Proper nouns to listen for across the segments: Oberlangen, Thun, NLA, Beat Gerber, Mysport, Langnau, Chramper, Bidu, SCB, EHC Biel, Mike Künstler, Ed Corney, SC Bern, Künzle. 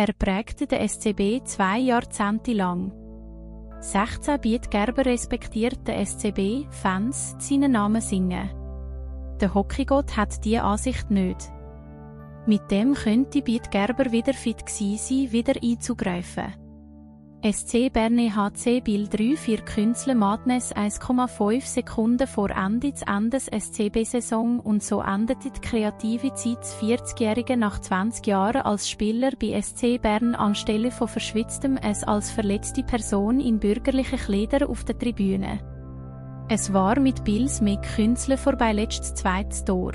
Er prägte den SCB 2 Jahrzehnte lang. 16 Beat Gerber respektierte SCB-Fans seinen Namen singen. Der Hockeygott hat diese Ansicht nicht. Mit dem könnte Beat Gerber wieder fit gewesen sein, wieder einzugreifen. SC Bern EHC Biel 3-4 Künzle Madness 1,5 Sekunden vor Ende des Endes SCB-Saison und so endete die kreative Zeit des 40-Jährigen nach 20 Jahren als Spieler bei SC Bern anstelle von verschwitztem Es als verletzte Person in bürgerlichen Kleidern auf der Tribüne. Es war mit Biels Mike Künstler vorbeiletztes zweites Tor.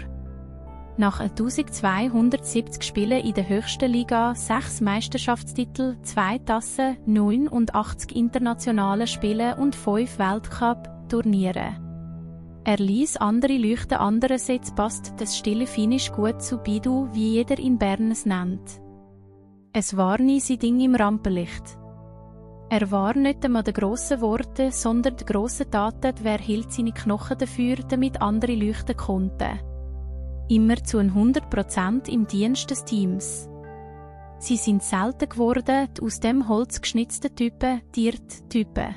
Nach 1270 Spielen in der höchsten Liga, 6 Meisterschaftstitel, 2 Tassen, 89 internationale Spiele und 5 Weltcup-Turniere. Er ließ andere leuchten, andererseits passt das stille Finish gut zu Bidu, wie jeder in Bern es nennt. Es war nie sein Ding im Rampenlicht. Er war nicht einmal der grossen Worte, sondern der grossen Taten, wer hielt seine Knochen dafür, damit andere leuchten konnten. Immer zu 100% im Dienst des Teams. Sie sind selten geworden, die aus dem Holz geschnitzten Typen, Dirt-Typen.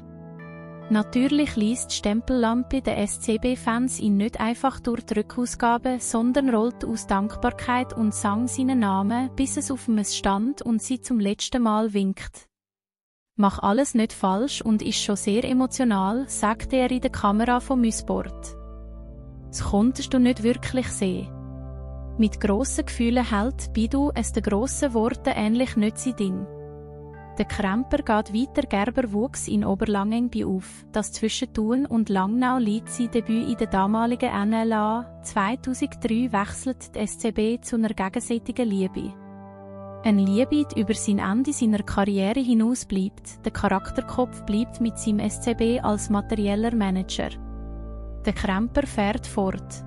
Natürlich ließ die Stempellampe den SCB-Fans ihn nicht einfach durch die Rückausgabe, sondern rollt aus Dankbarkeit und sang seinen Namen, bis es auf ihm stand und sie zum letzten Mal winkt. «Mach alles nicht falsch» und ist schon sehr emotional, sagte er in der Kamera von Mysport. «Das konntest du nicht wirklich sehen.» Mit grossen Gefühlen hält Bidu es den grossen Worten ähnlich nicht sein Ding. Der Kremper geht weiter. Gerber wuchs in Oberlangen auf, das zwischen Thun und Langnau liegt. Sein Debüt in der damaligen NLA. 2003 wechselt die SCB zu einer gegenseitigen Liebe. Eine Liebe, die über sein Ende seiner Karriere hinaus bleibt. Der Charakterkopf bleibt mit seinem SCB als materieller Manager. Der Kremper fährt fort.